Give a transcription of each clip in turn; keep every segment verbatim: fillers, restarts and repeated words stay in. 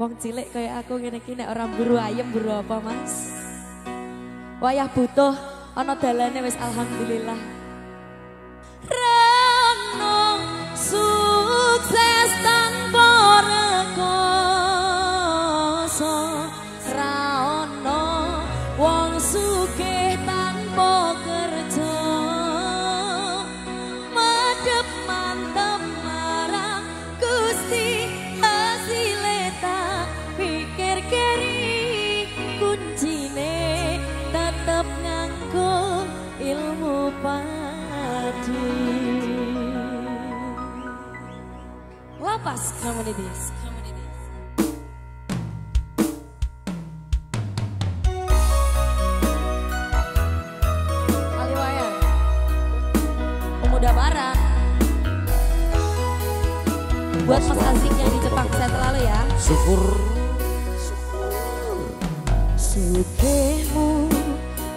Wong cilik kayak aku ngene iki nek ora buru ayem buru apa Mas? Wayah butuh ana dalane wis alhamdulillah. Reno sukses tanpa rekoso, ra ono wong sugih tanpa kerja. Madhep mantep marang Gusti hasile tak pikir keri, kuncine tetep nganggo ilmu padi. Lapas kamu nidis. Aliwayan pemuda barat. Buat mas asik yang di Jepang saya selalu ya. Syukur sukemu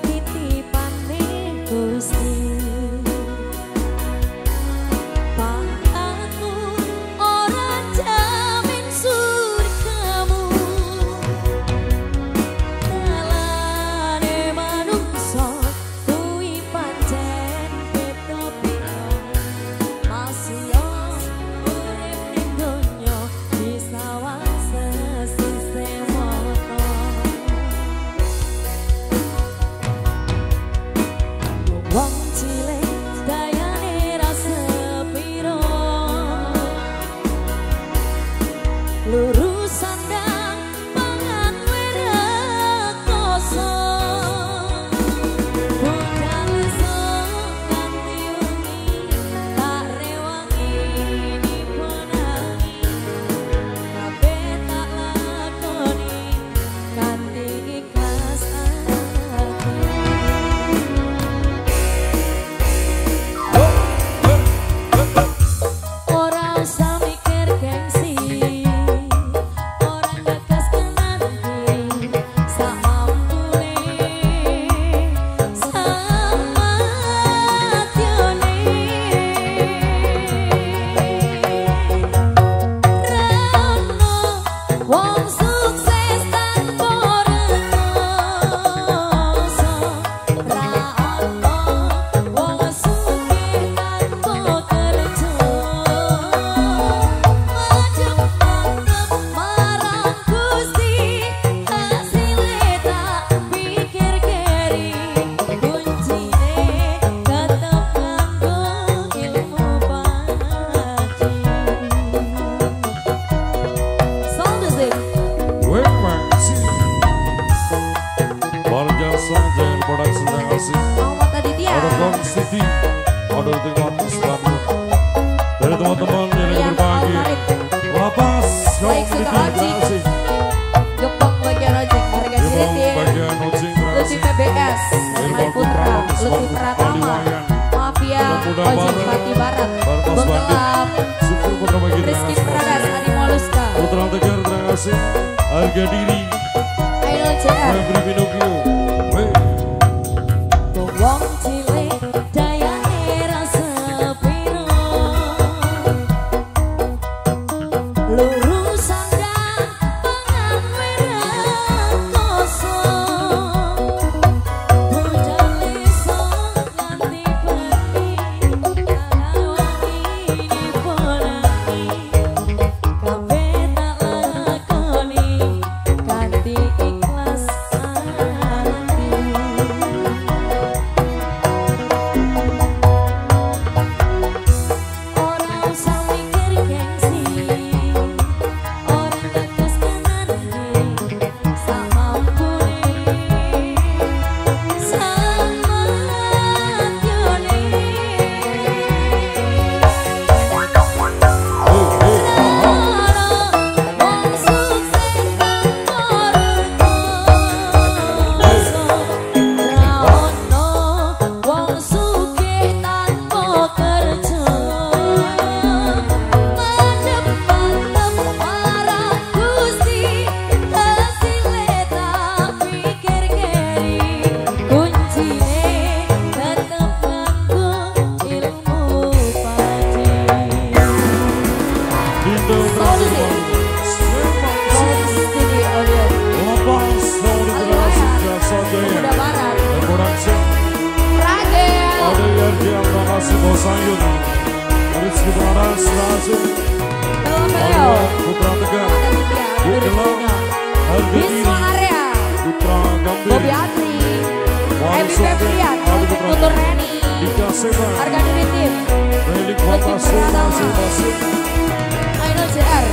titipane Gusti. masing-masing, harga definitif milik bapak masing-masing. Final J R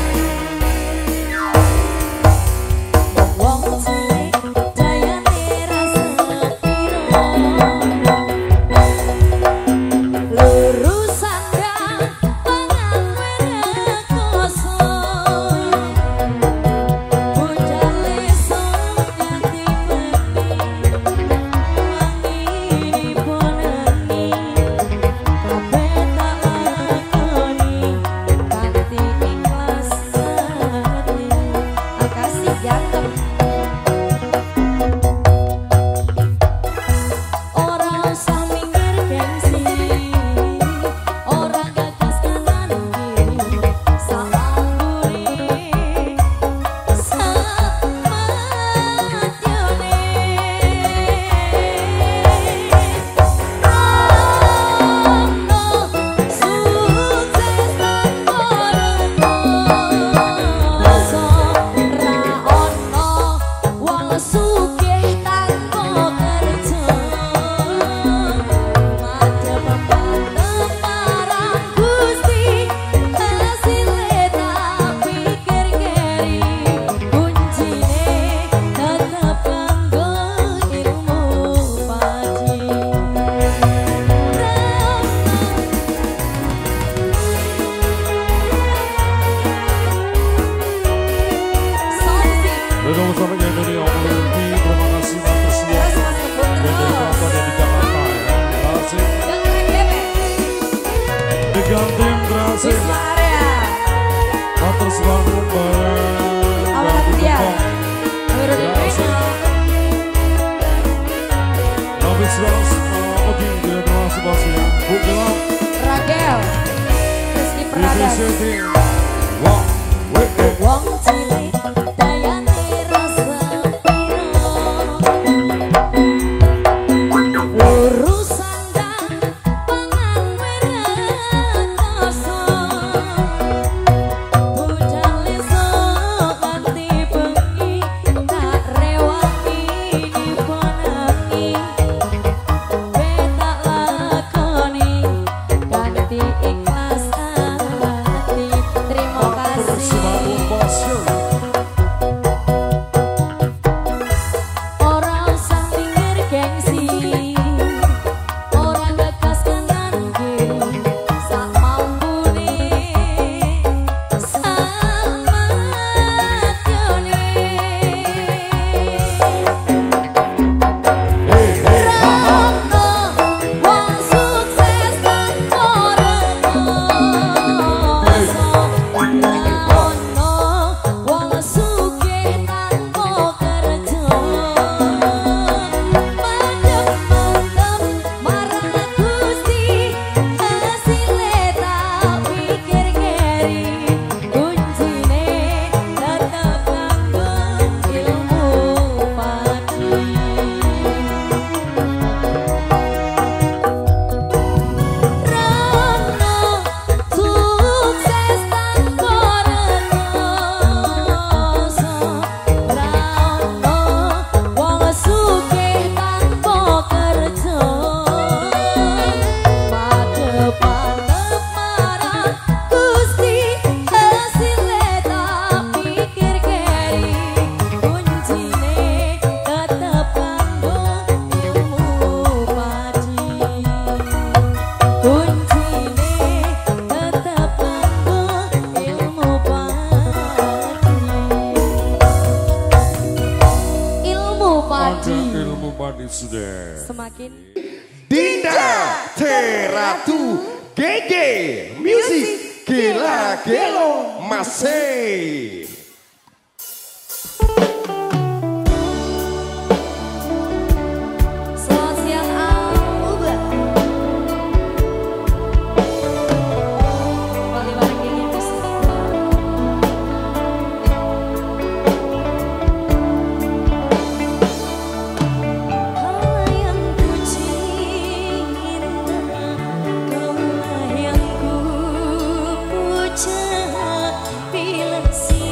bila si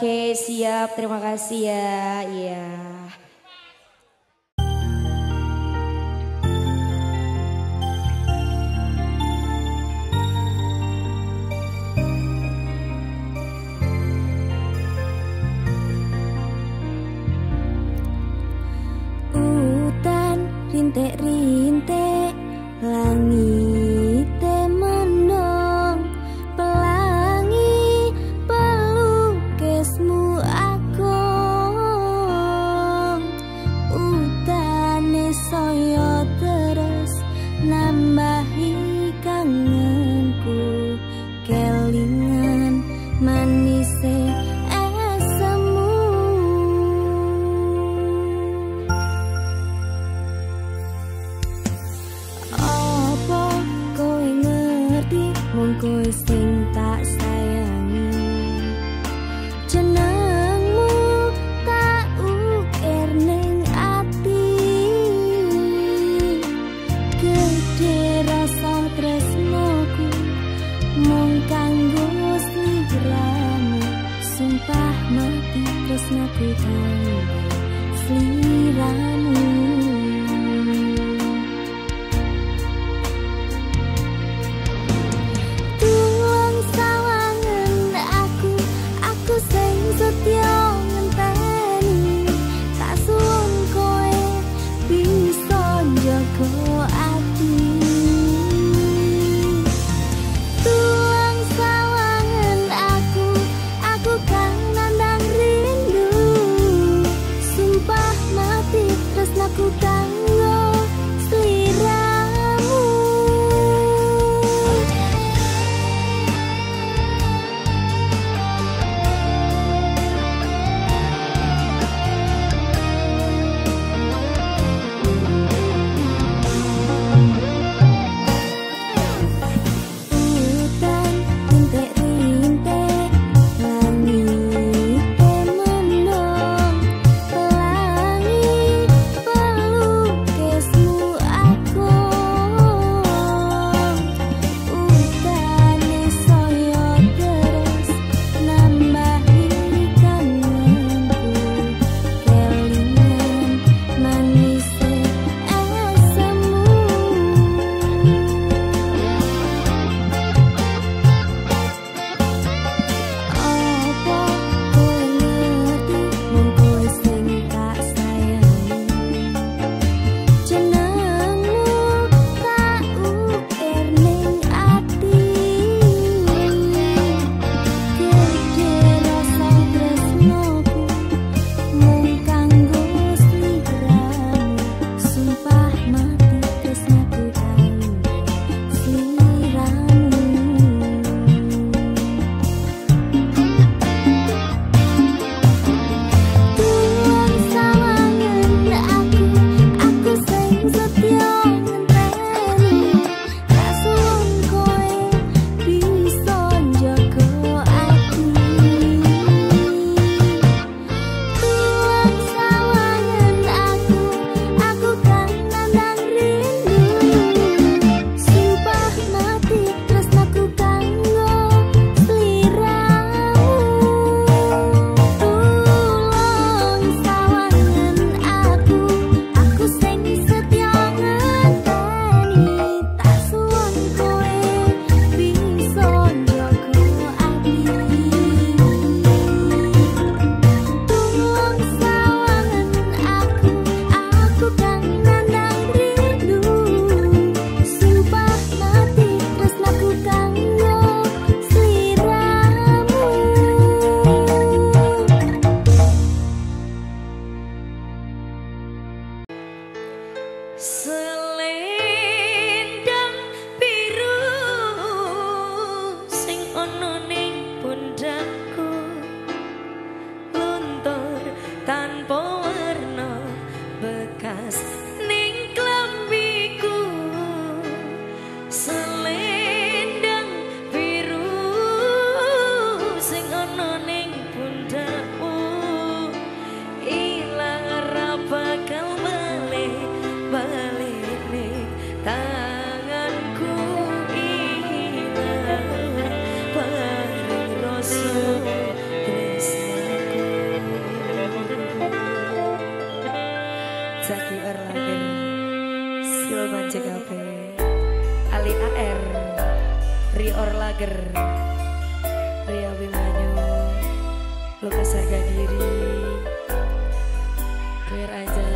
Oke, siap, terima kasih ya. Iya. selendang biru sing ono ning pundakku luntur tanpa warna bekas ning klambiku. Selendang biru sing ono ning pundakku ilang ra bakal balik nih tanganku, ilang paring rasa tresnaku. Zaki Erlagen Silman J K P Ali A R Ri Orlager Ria Bimanyu Lukas Harga Diri Kuir aja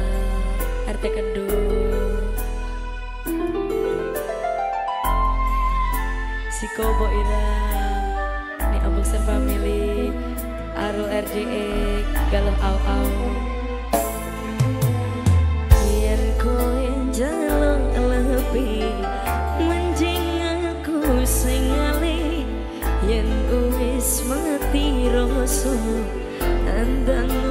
R T Kendung Siko Boira Ni Abulsen Family Arul R D E Galuh Au Au Biar koe jalong lepi menjing aku singali yen wis mati rasa andangmu.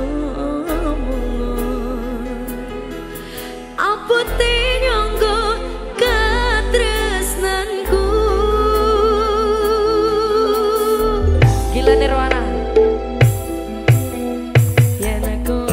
Let's go.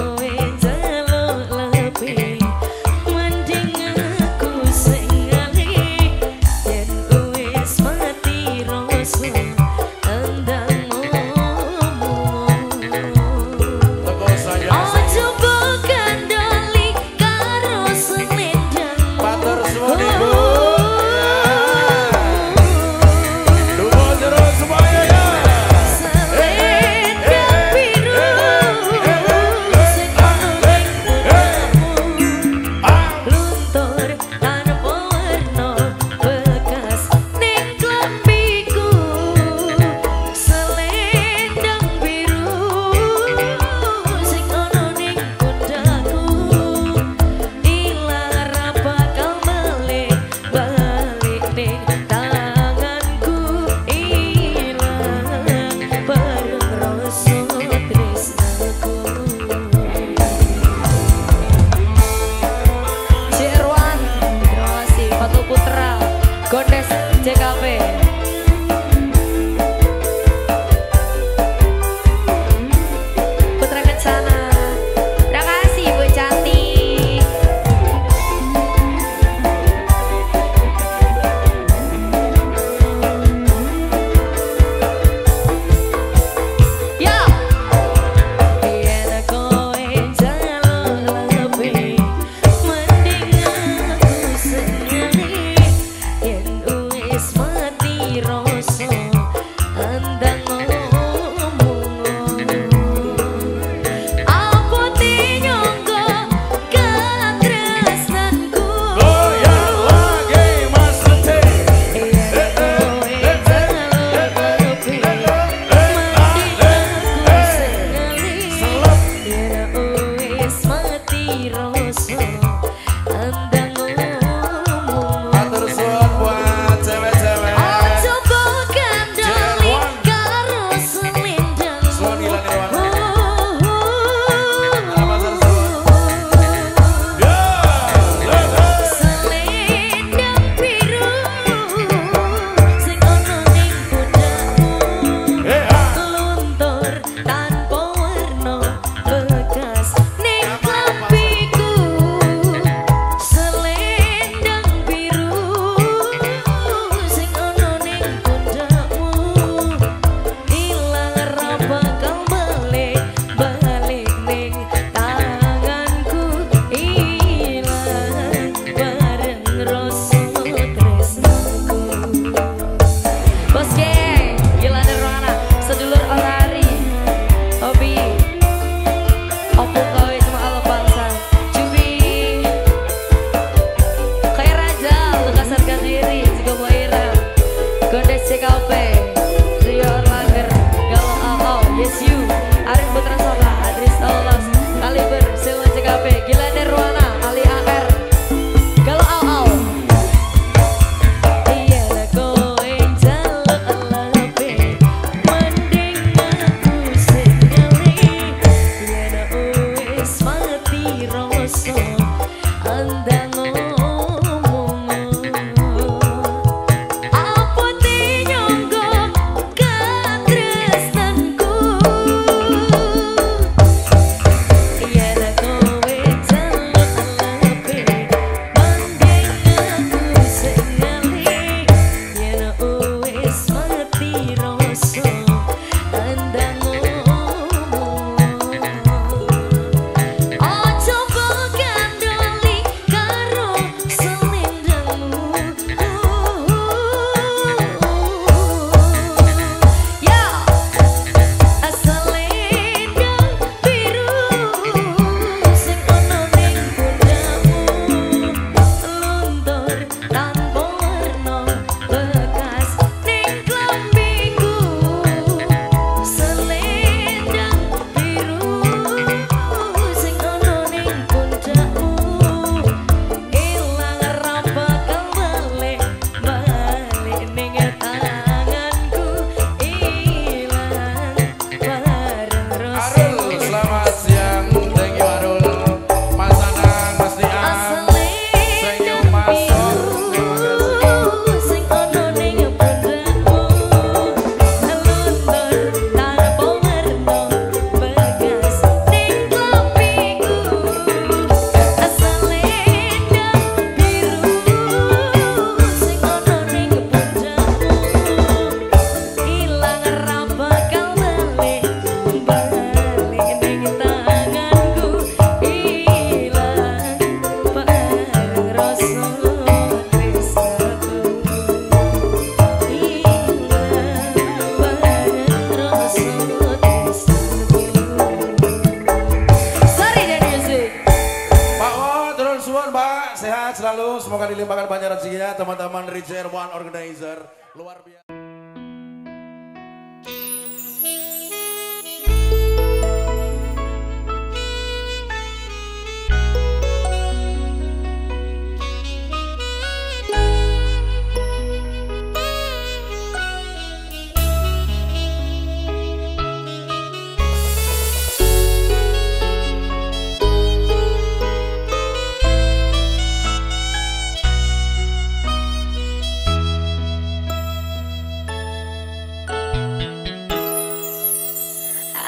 sehat selalu, semoga dilimpahkan banyak rezekinya teman-teman Richard One Organizer. Luar biasa.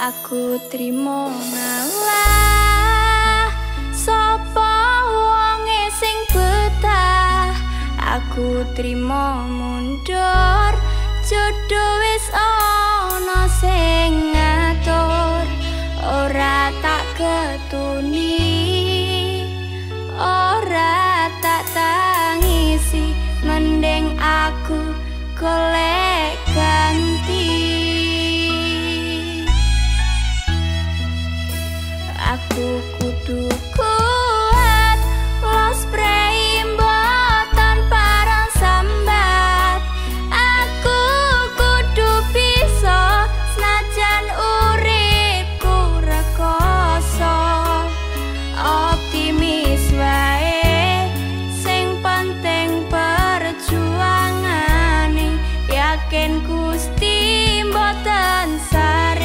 Aku trimo ngalah sapa wonge sing betah, aku trimo mundur jodoh wis ana sing ngatur, ora tak ketuni ora tak tangisi, mending aku golek ganti. Aku kudu kuat, los preimbo tanpa rang sambat. Aku kudu bisa, senajan uripku rekoso. Optimis wae, sing penting perjuangane, yakin Gusti mboten sare.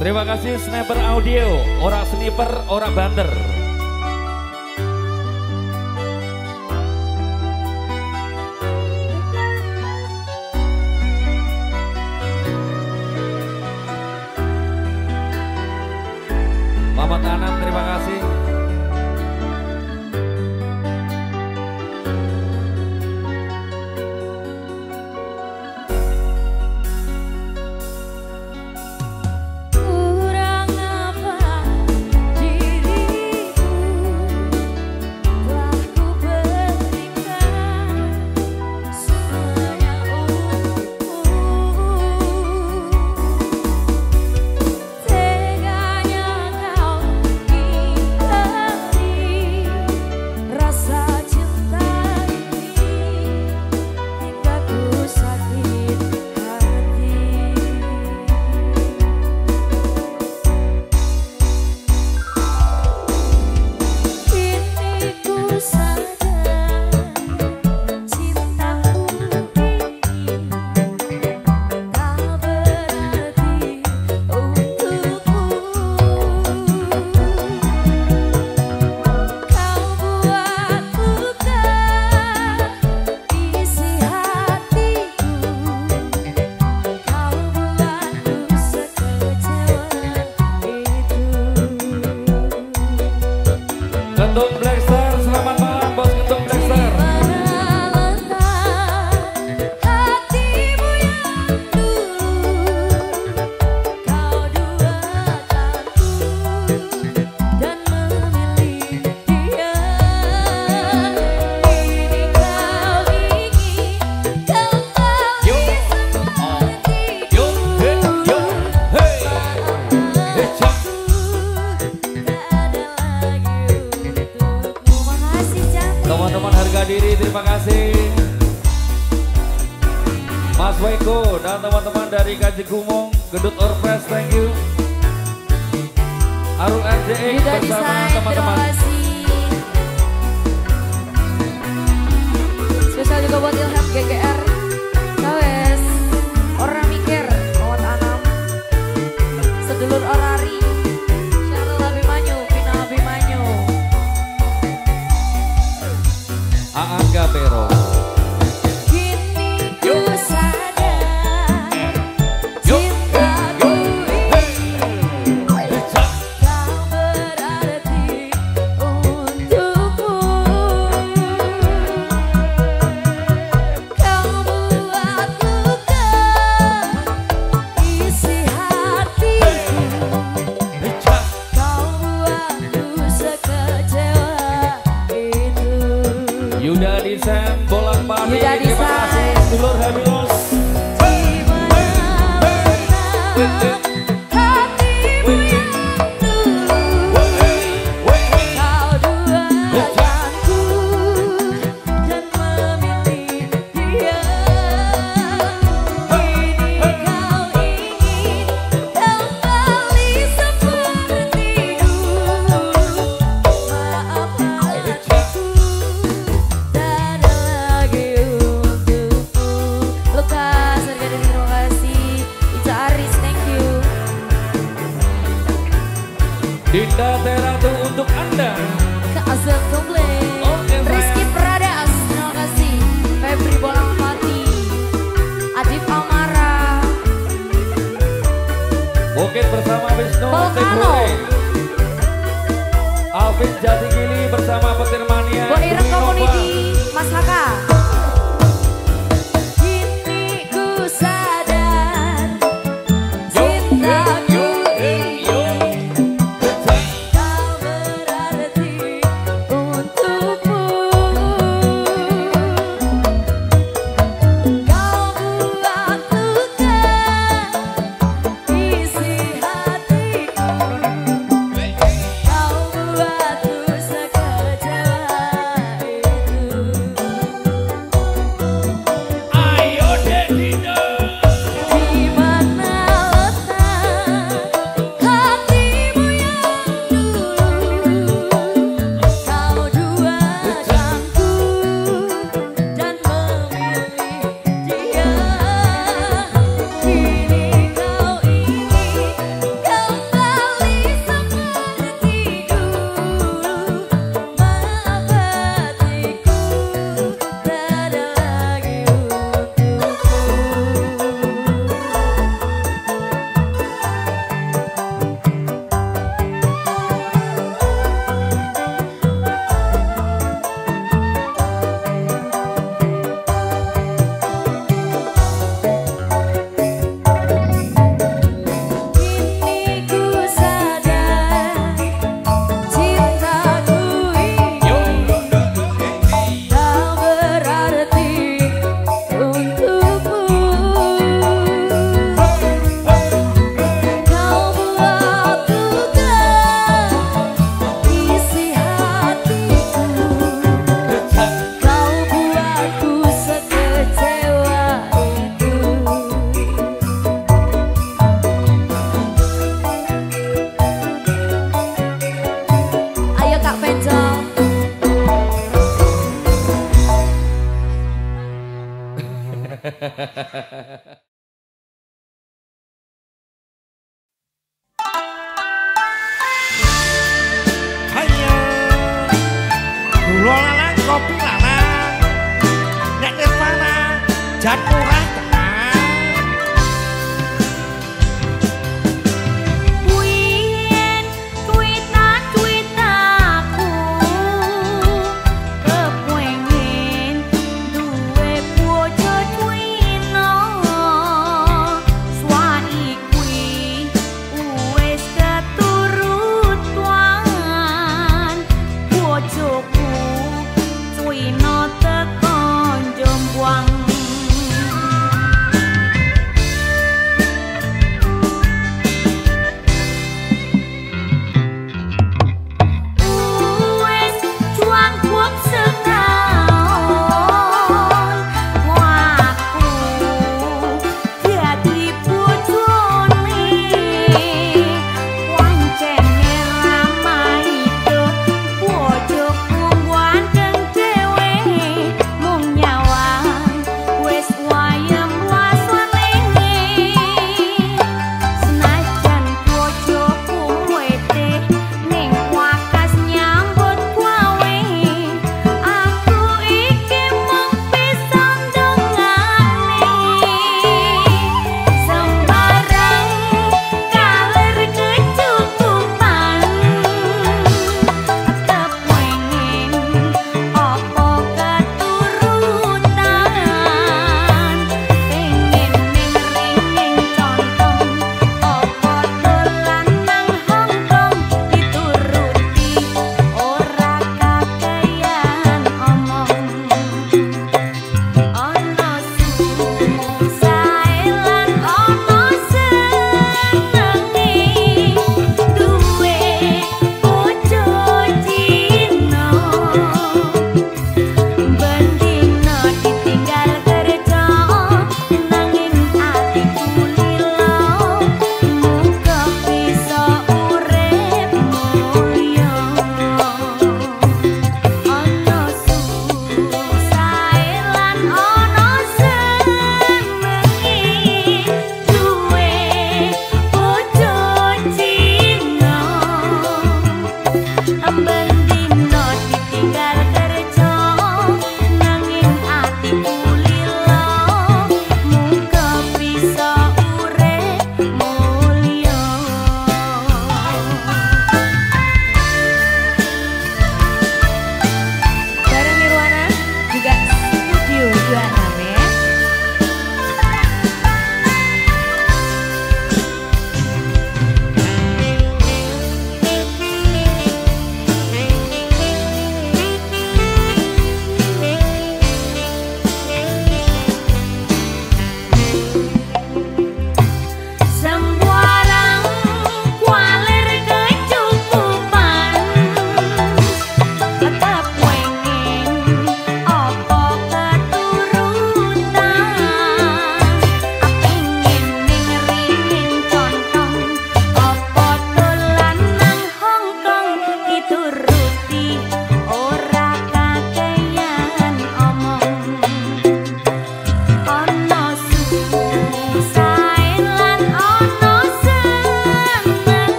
Terima kasih Sniper Audio, ora sniper, ora bander. Mamat Anam, terima kasih. Diri, terima kasih Mas Eko dan teman-teman dari Kaji Kumung, Gedut Orpres, thank you. Arul R J E bersama teman-teman. Spesial juga buat Ilham G G R, Tawes, Orang Mikir, Mawat Anam, Sedulur Orari. Angga Pero. Kini ku sadar cintaku ini kau berarti untukku. Kau buatku keisi hatiku. Kau buatku sekecewa Yuda Desain bolak-balik. Terima kasih Dulur Habius. Dinda Teratu untuk Anda. Ke Azam Komplek. Okay, Rizky Pradas, terima kasih. Febri Bolang Pati, Adif Amara. Bukit bersama Wisnu Tibure. Alvin Jatigili bersama Petir Mania. Boireng Community, Mas Haka. Ayo, gula lalang kopi lalang, nek nirwana jatuh rata. Bojoku cuino teko Jombang.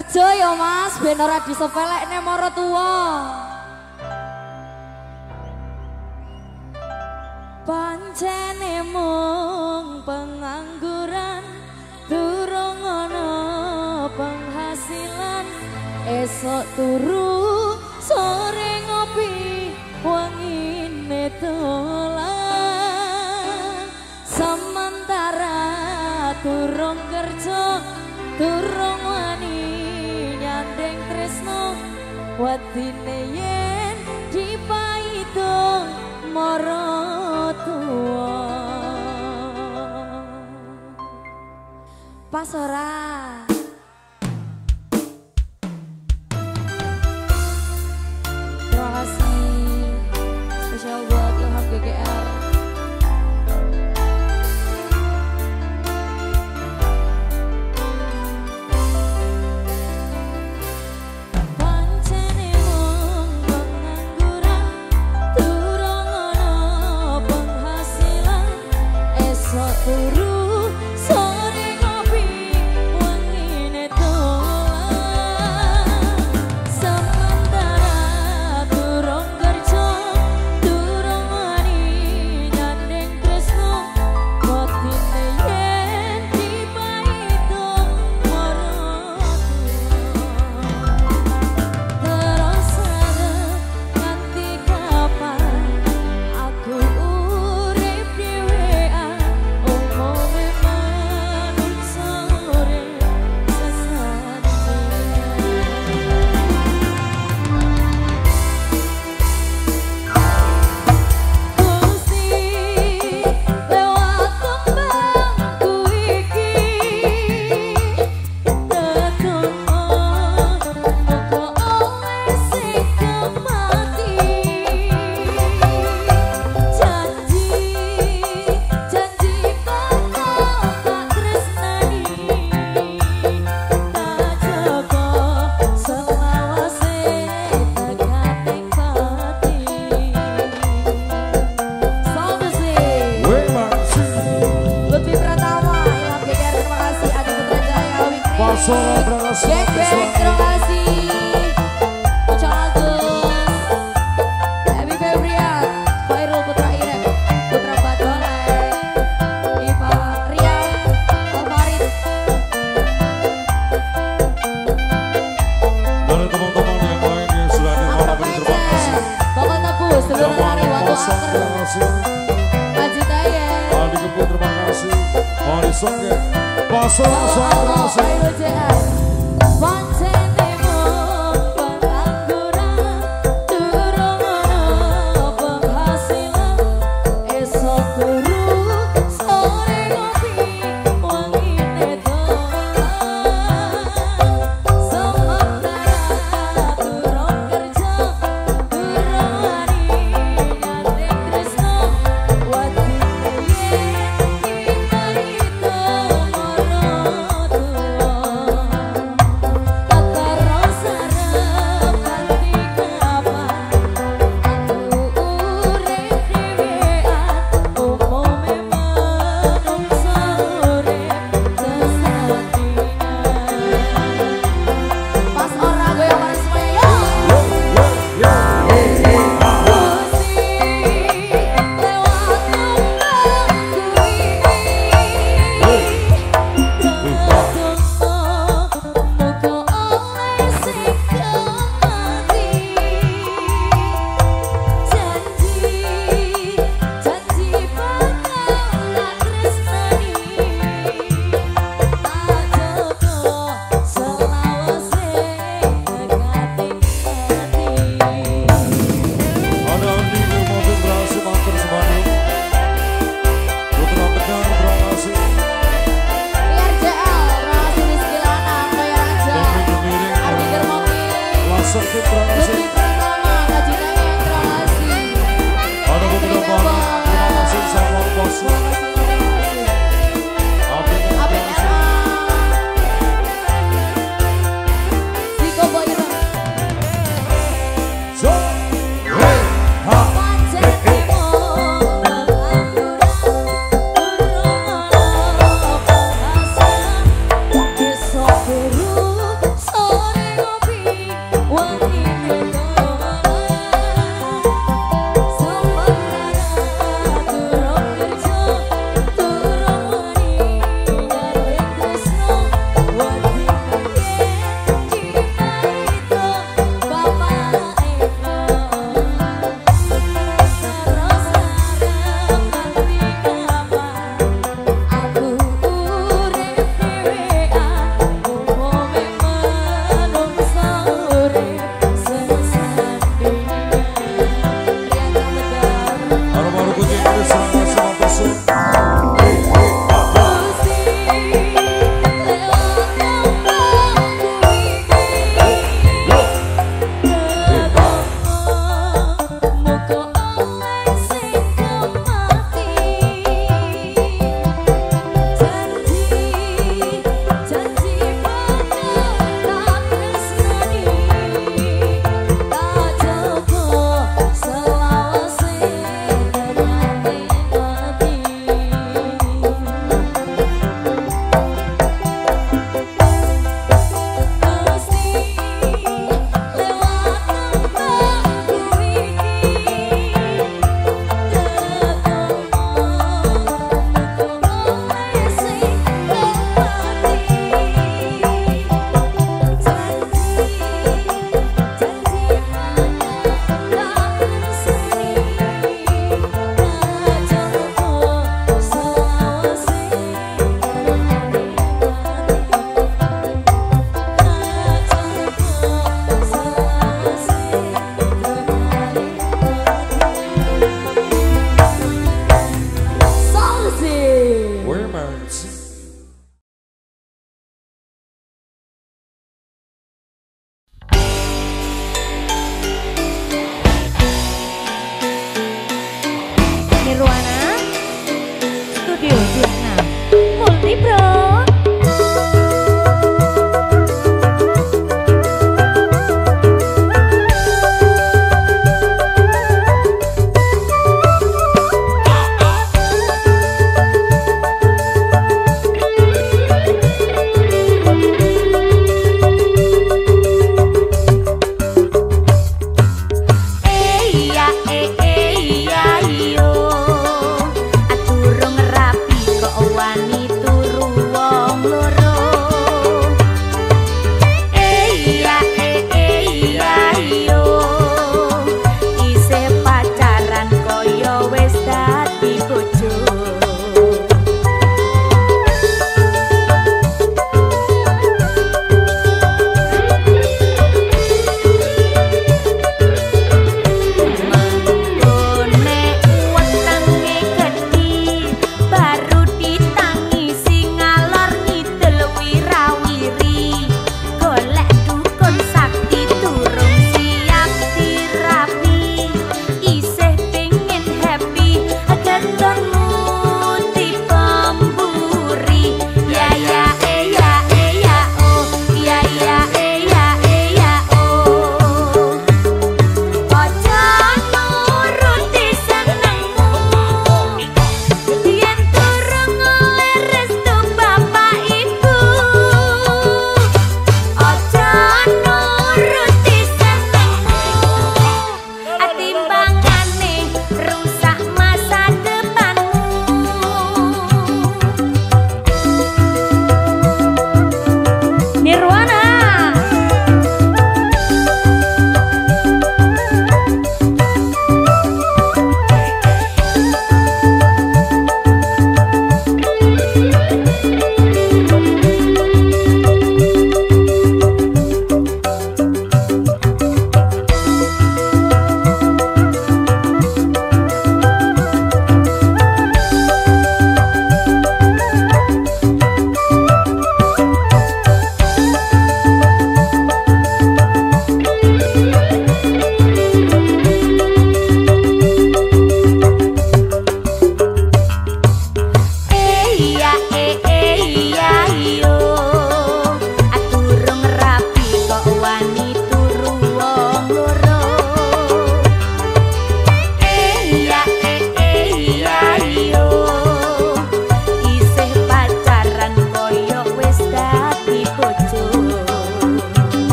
kerja ya Mas, ben ora disepelekne moro tuwa. Pancene mung pengangguran, durung ana penghasilan. Esok turu, sore ngopi, wengine dolan. Sementara durung kerja, durung wani nyandeng tresno, watine yen dipaido moro tuwa. Pas ora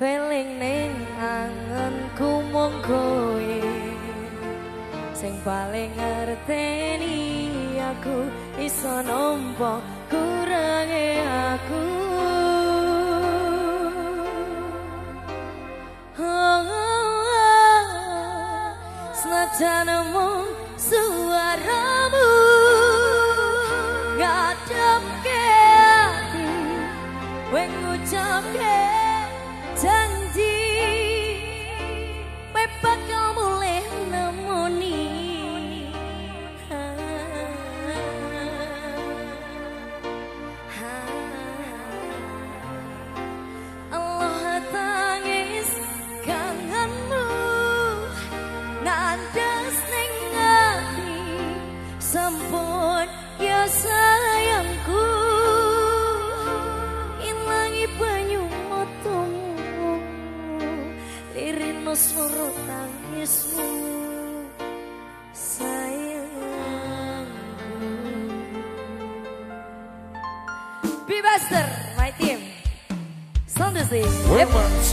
Feeling ning angenku mung kowe sing paling ngerteni aku, iso nampa kurange aku. Oh, oh, oh. Senajan mung suaramu ngadepke ati wing ngucapke janji, kowe bakal mulih nemoni. Allah tangis kangenmu nandes ning ati sampun ya sayangku, ilangi banyu matamu. Lirino suara tangismu sayangku. Bibaster, my team. Sondersi, Evans.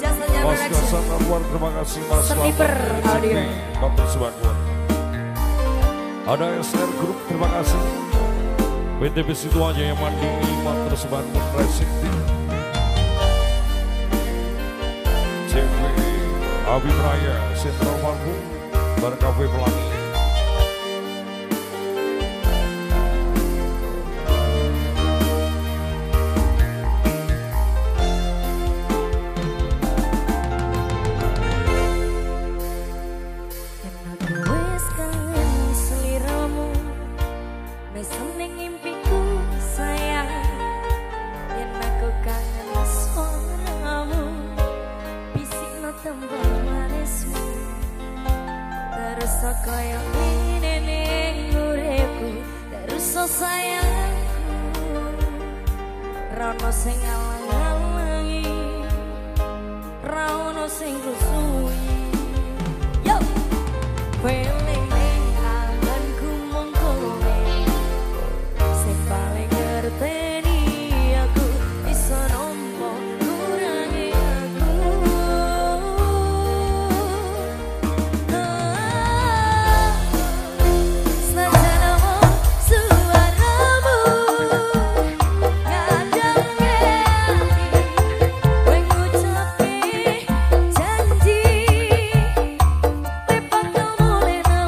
Jasanya Master Anwar, terima kasih Mas Sniper Audio. Bapak Subakwan. Ada S R Group, terima kasih. P T B Situaja yang mandi lima tersebar Racing Team. Habib Raya, Sentral Marbu, Bar Cafe Pelangi. Yen aku wis kangen seliramu, mesem ning impiku sayang. Yen aku kangen suaramu, bisik nang terus kaya ini ning uripku, terus sayangku rono sing ngalang-alangi, rono sing rusuhi. Yo feeling ning anganku mung kowe sing paling ngerteni aku, iso nampa kurange aku. Janji, pepak kamu lena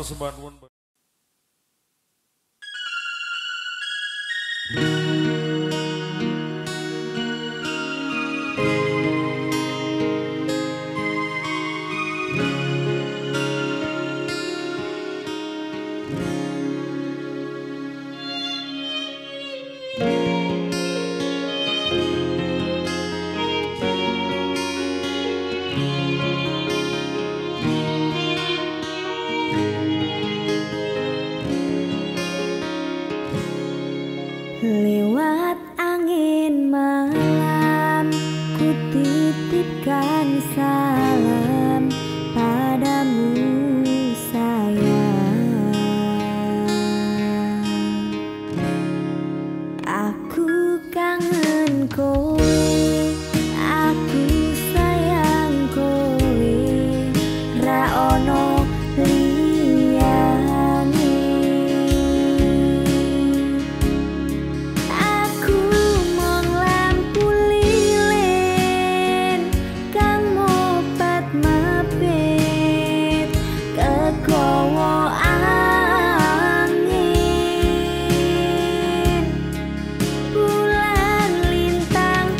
sesembahan nuwun. Lewat angin malam, ku titipkan salam padamu sayang. Aku kangen kowe, aku sayang kowe, ra ono angin bulan lintang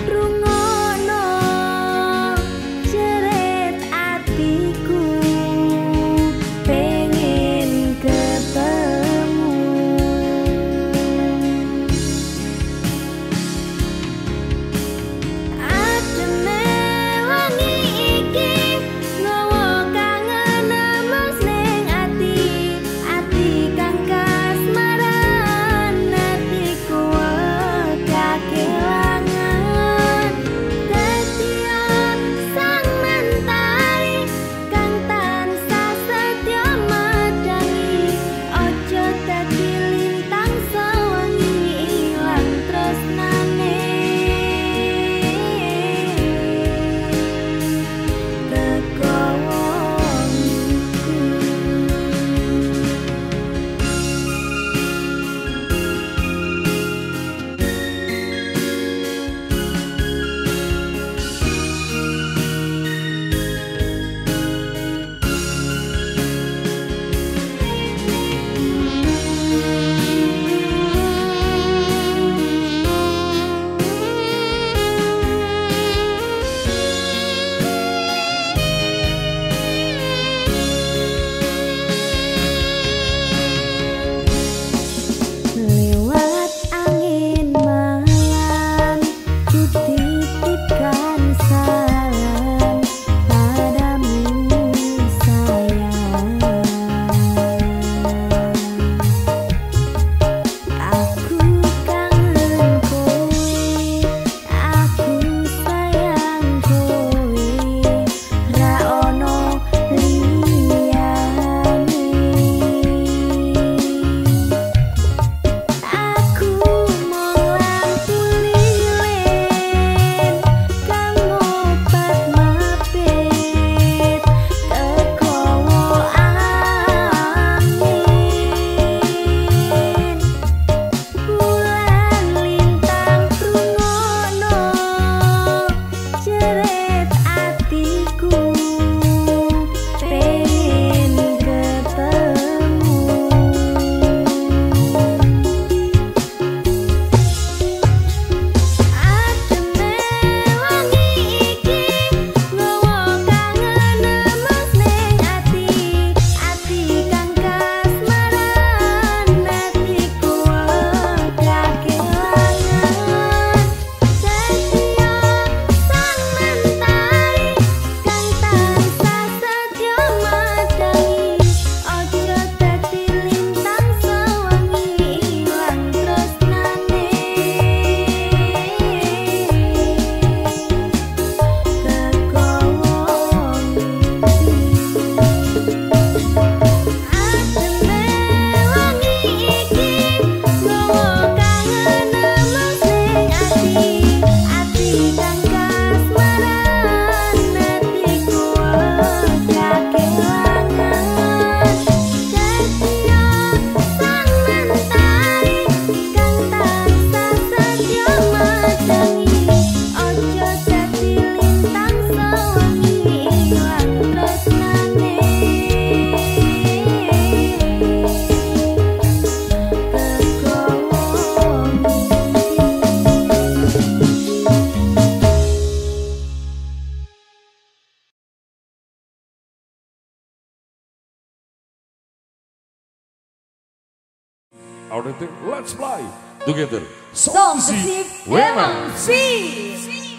Our team, let's fly together. Song si Wema si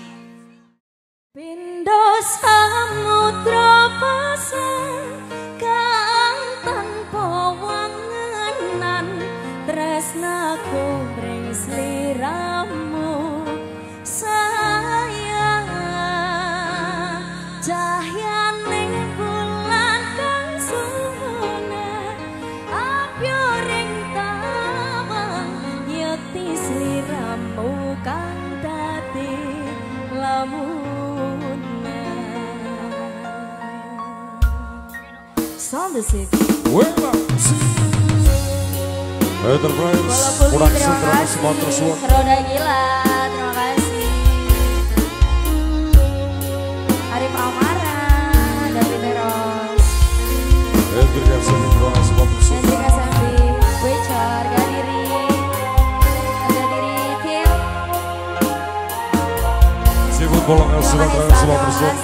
Pindo samudra pasang kang tanpa wangenan tresnaku bring sliramu sayang cahaya ning bulan kang suna apyo ring tawang nyeti sliramu kang dadi lamu. Sound the sick. Wema si. Enterprise. Kurang seterang semua tersuat. Roda gila. Terima kasih. Arif Almara, David Meros. Enterprise kurang semua tersuat. Jessica Santi, Wechor, Gadiri, Gadiri Kim. Sibuk bolong el seterang semua tersuat.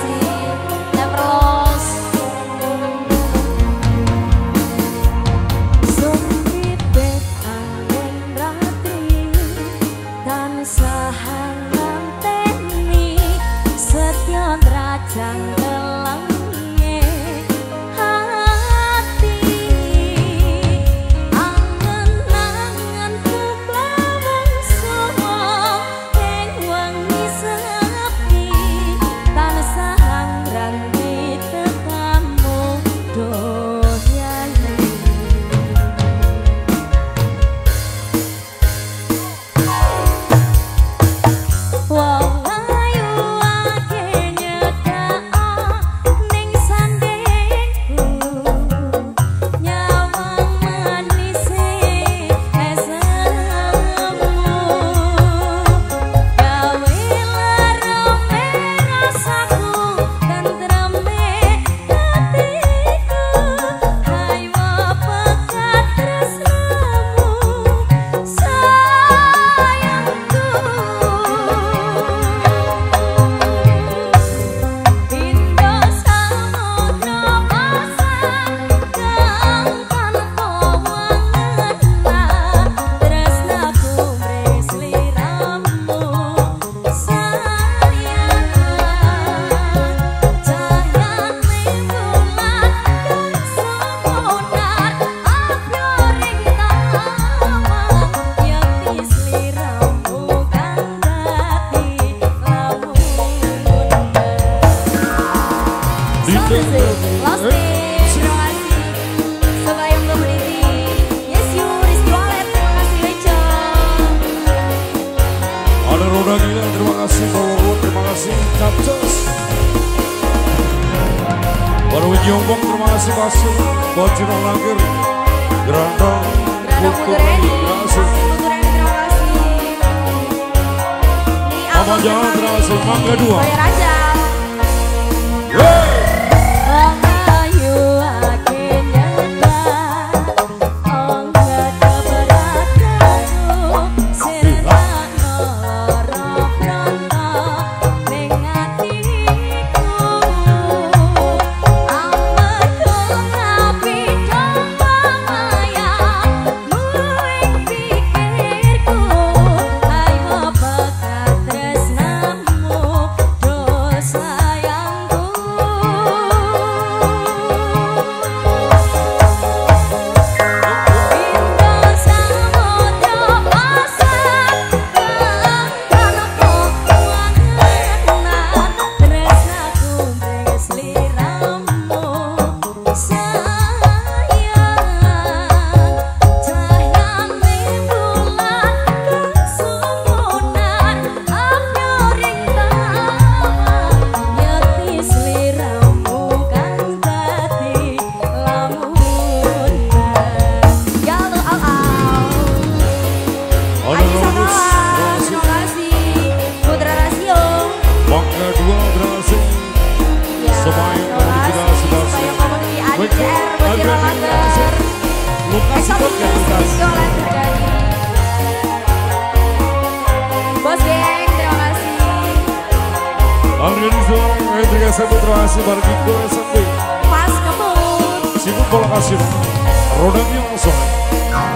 Roda yang langsung.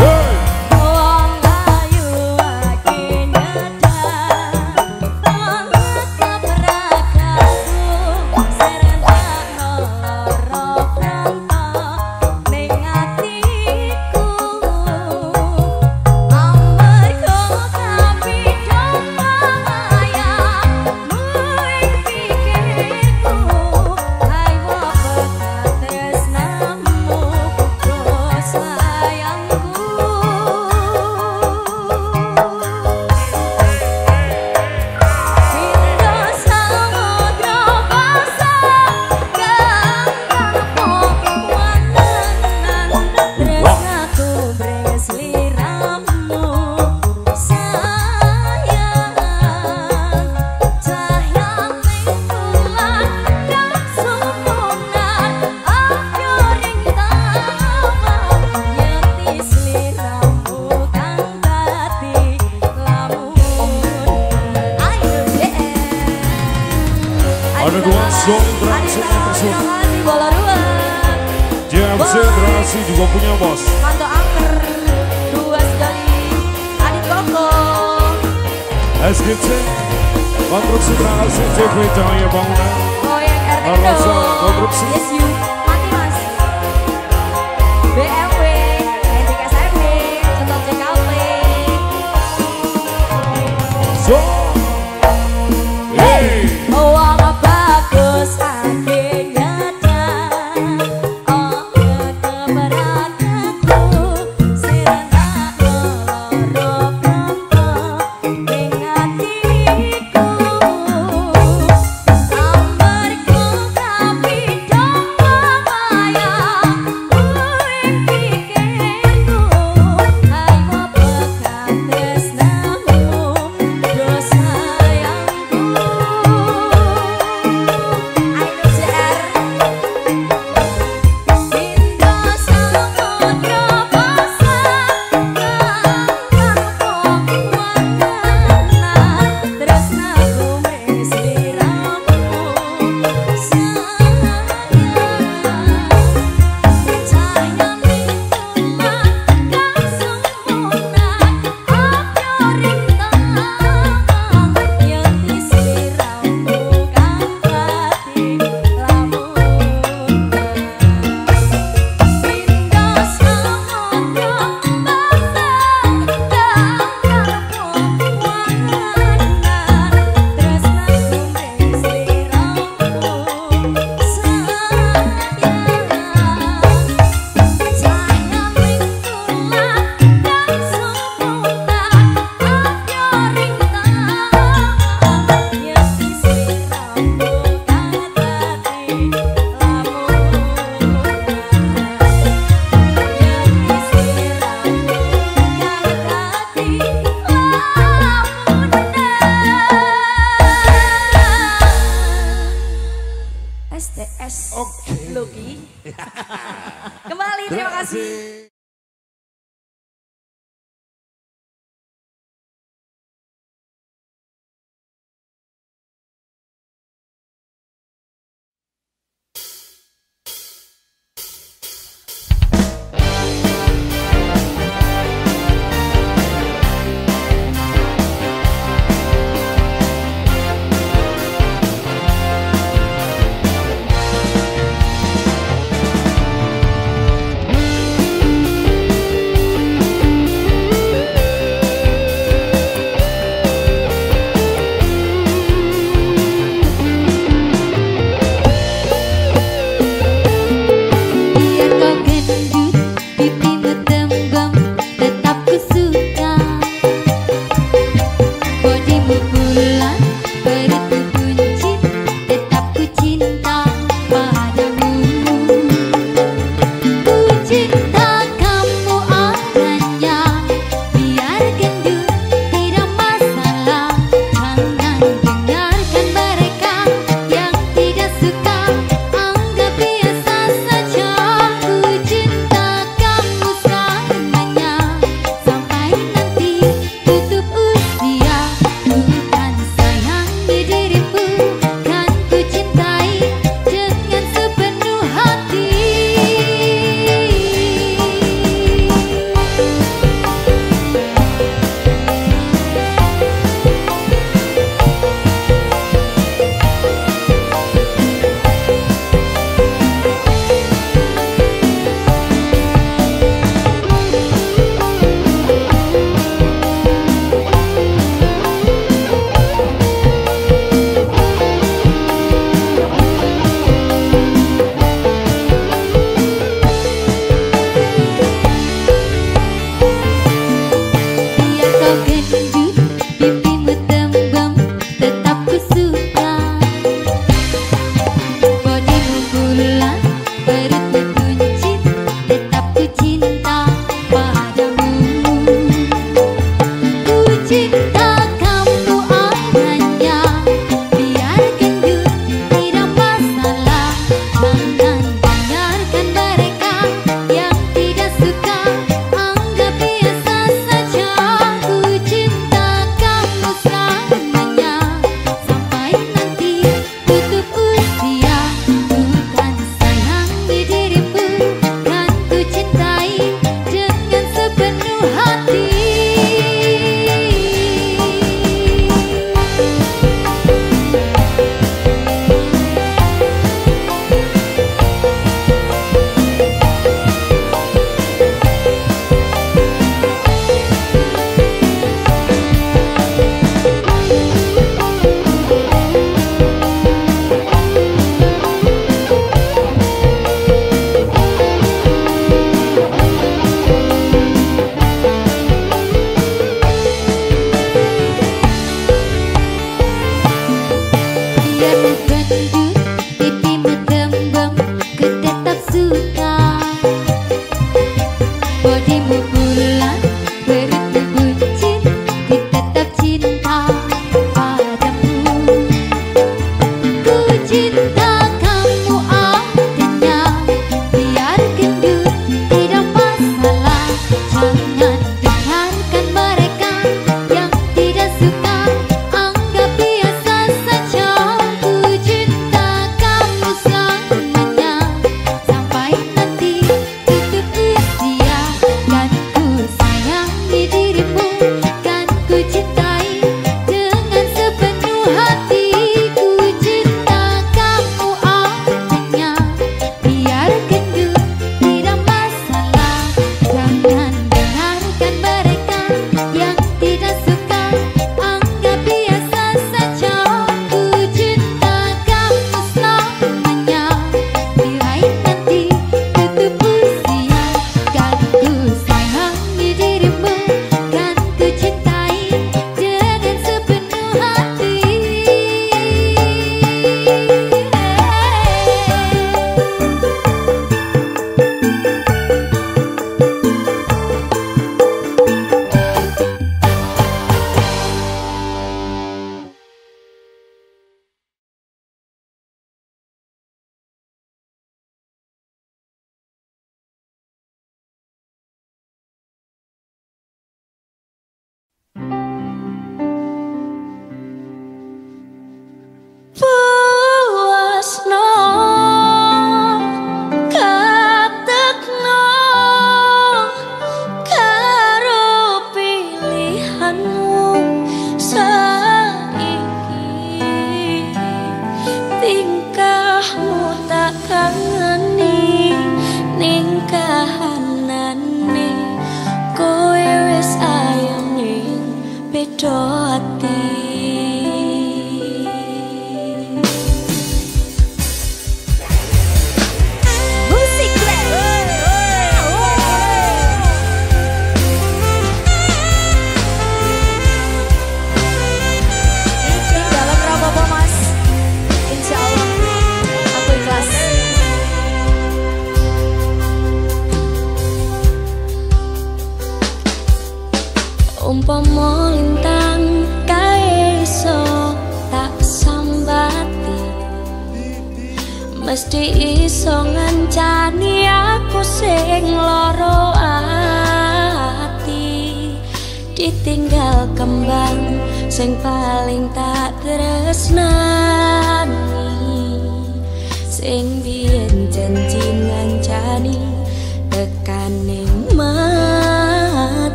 Hey. Perguan Sombra semua tersebut. Bola dua. J M C Terasi juga punya bos. Manto angker dua sekali. Adik Koko. S G C konstruksi Terasi T V Cahaya Bangunan. Proyek R T D O. Konstruksi. S U. Mati Mas. B M W. N T K S M B. Contoh C K P. So. Logi. Kembali terima kasih. Thank you.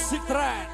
Musik Trend.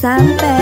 Sabar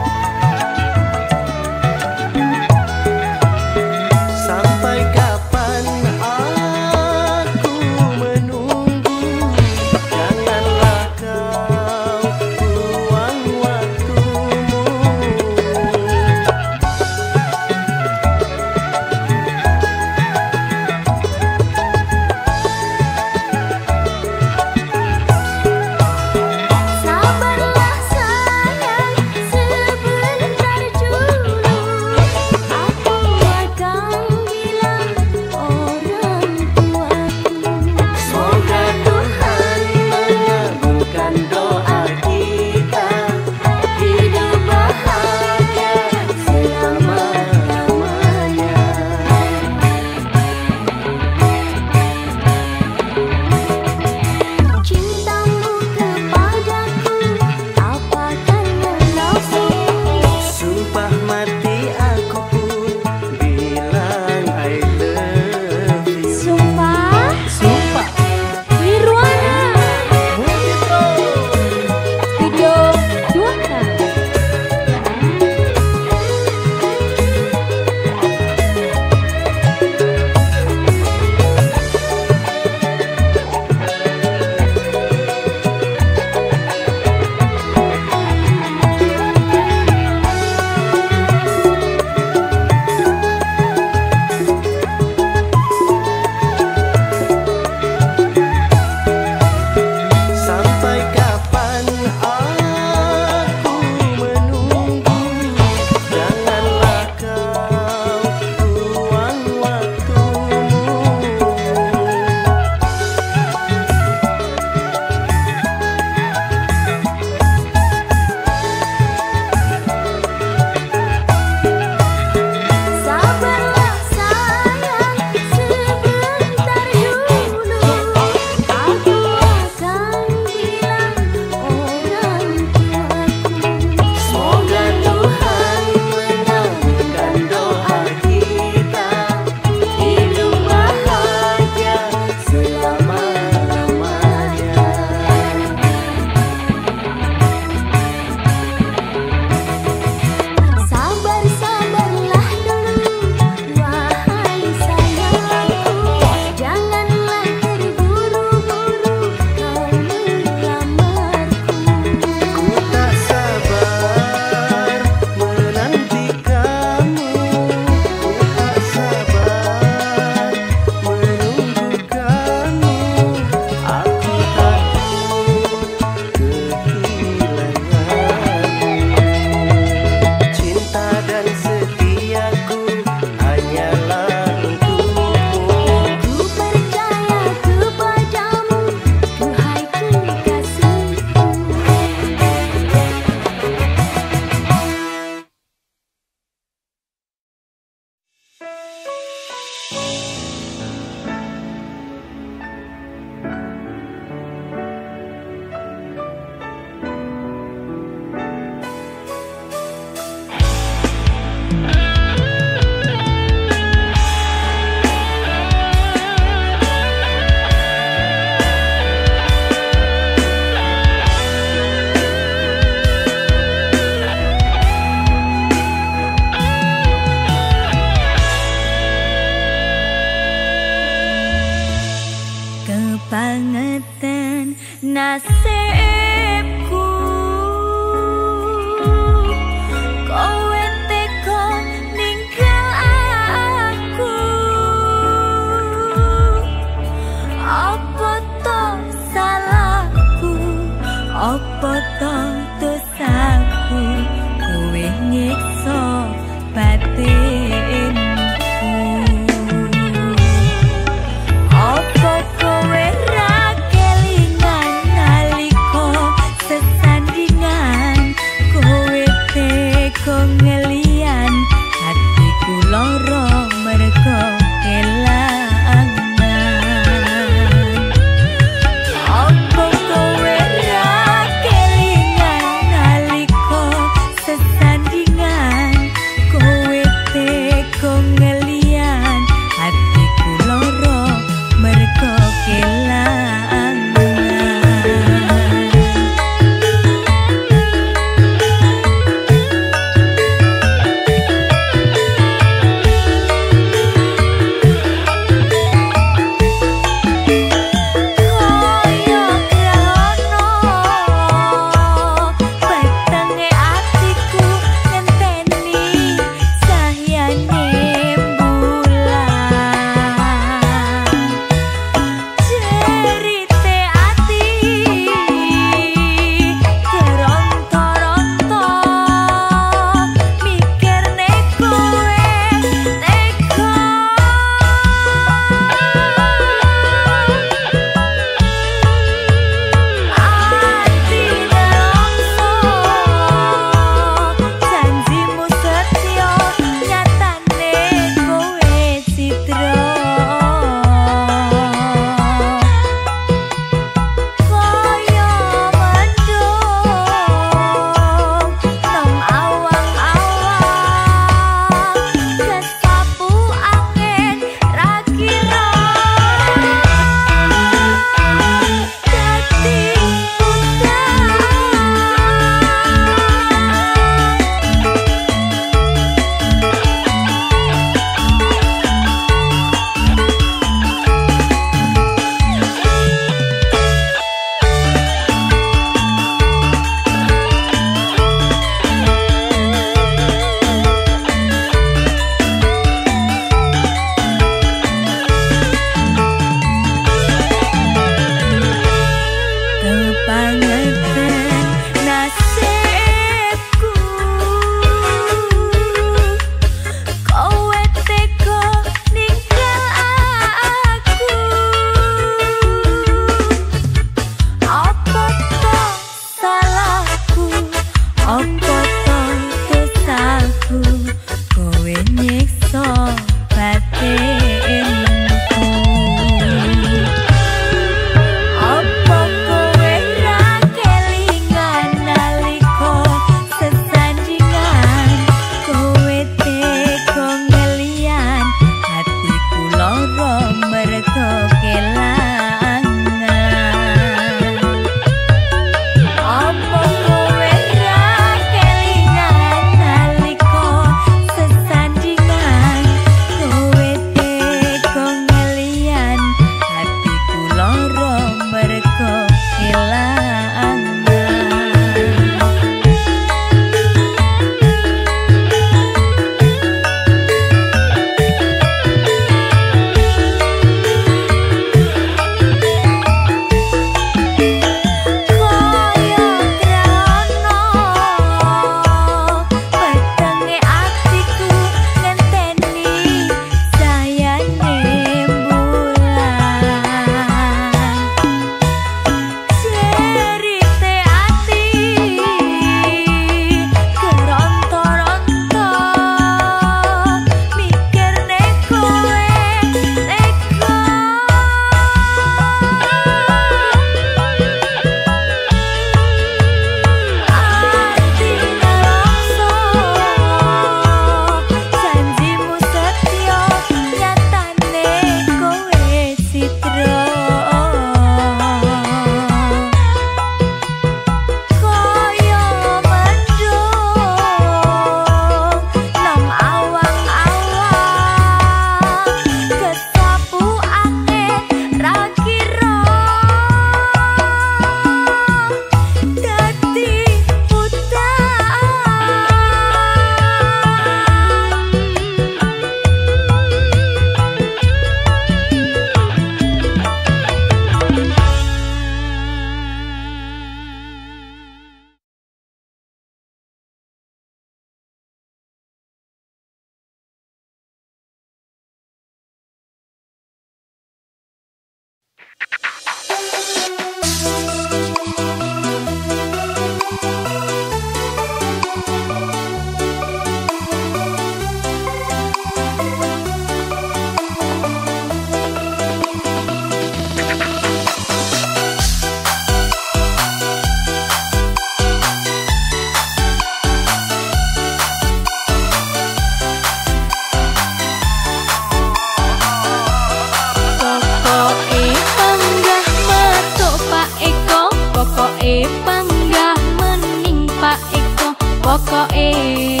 koe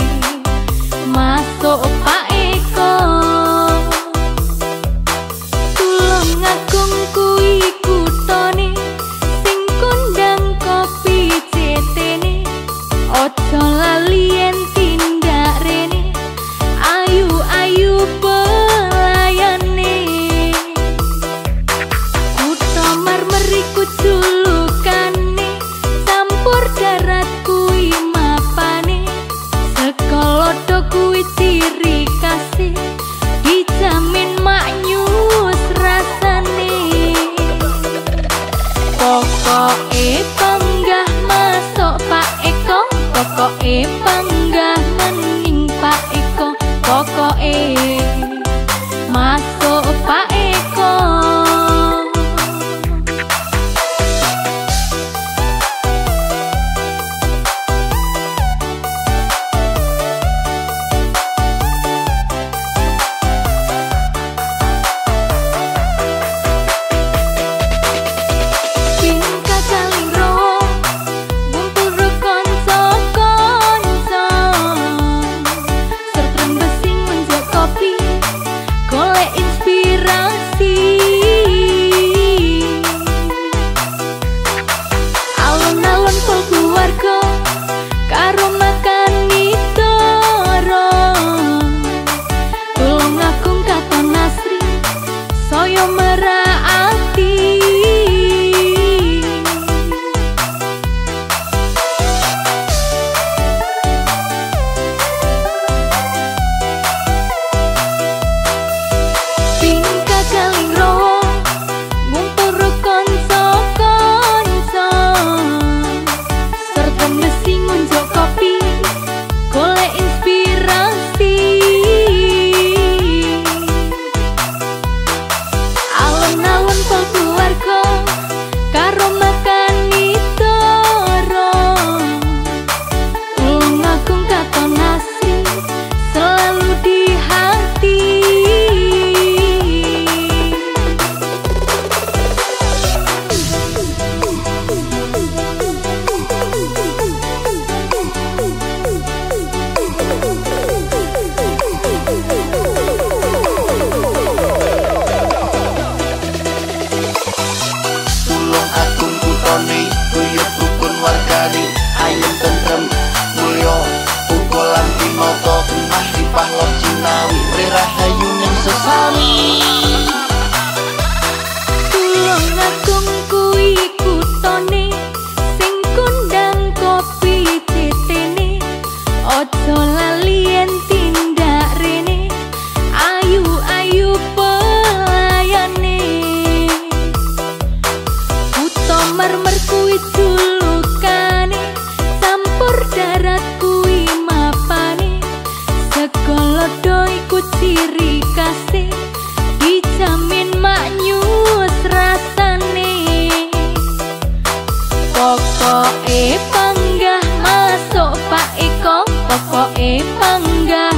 masuk Pak Eko, tulung ngagung kui kutone sing kondang kopi cetene, ojo lalien tindak rene, ayu ayu pelayane, kuto marmeri kuculukane campur darat kui mapane, sekolodo kui ciri kasih dijamin maknyus rasane. Pokoke panggah masuk Pak Eko, pokoke panggah mening Pak Eko, pokoke masuk Pak Eko. Ciri kasih dijamin maknyus rasane. Pokoke panggah masuk Pak Eko, pokoke panggah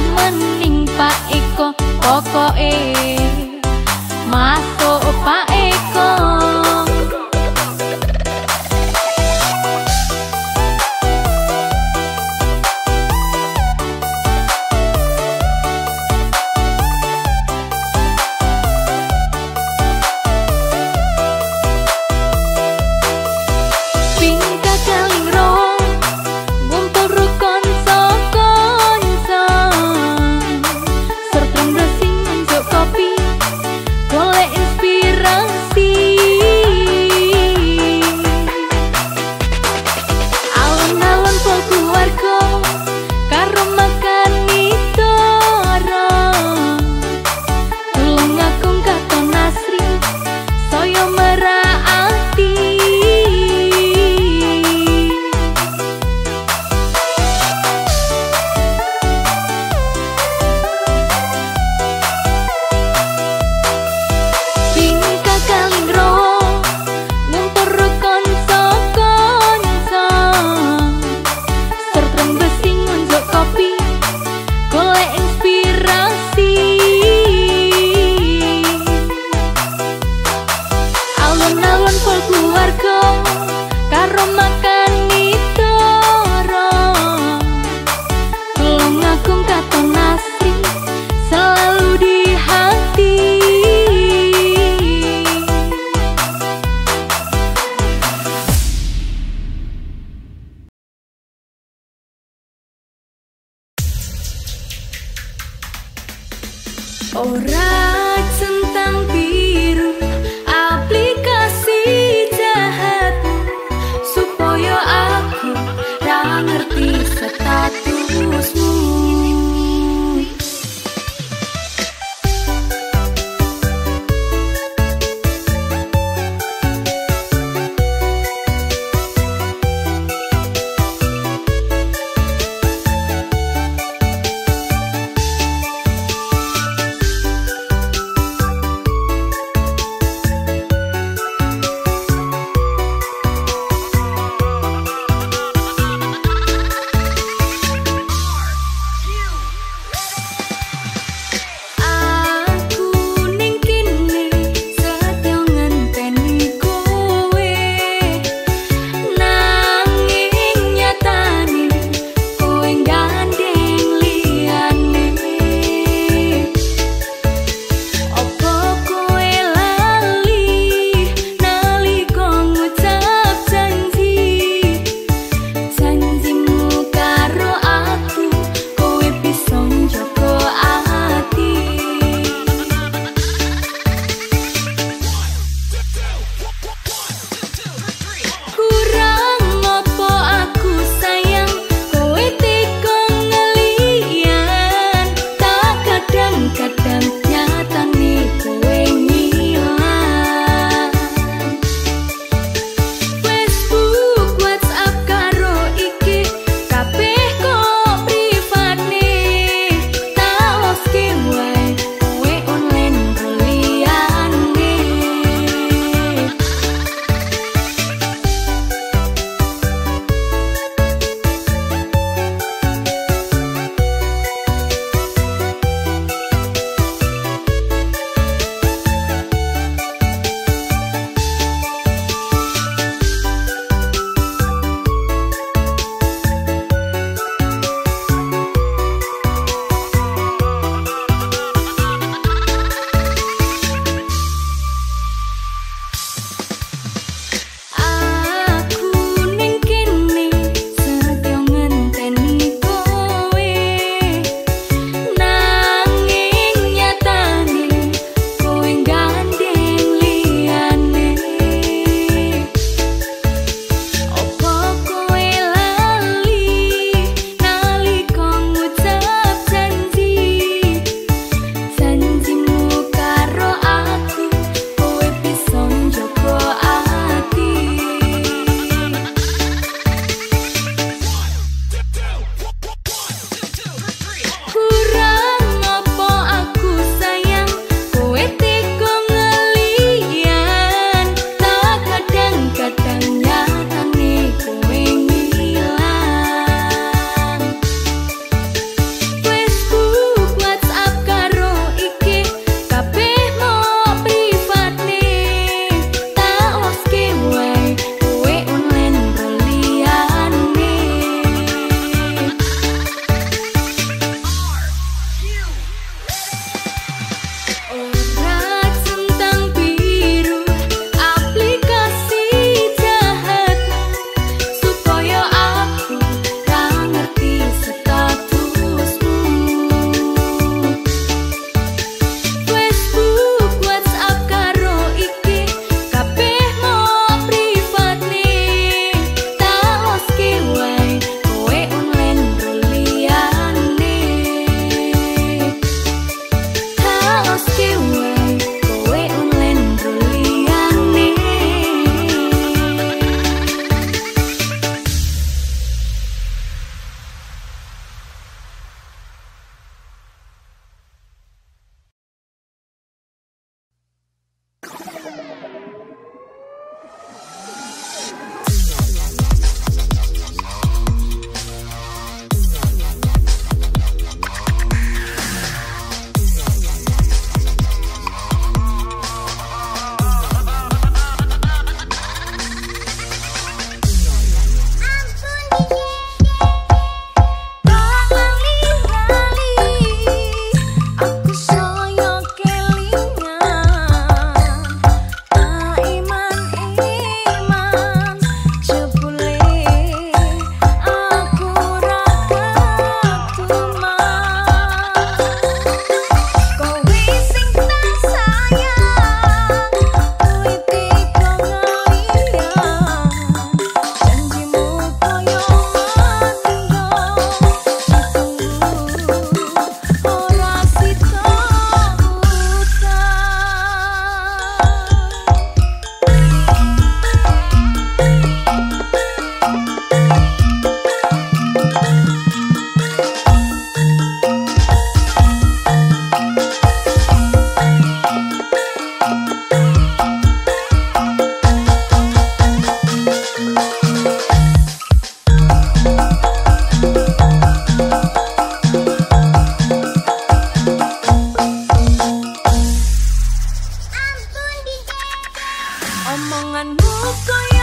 Omonganmu koyo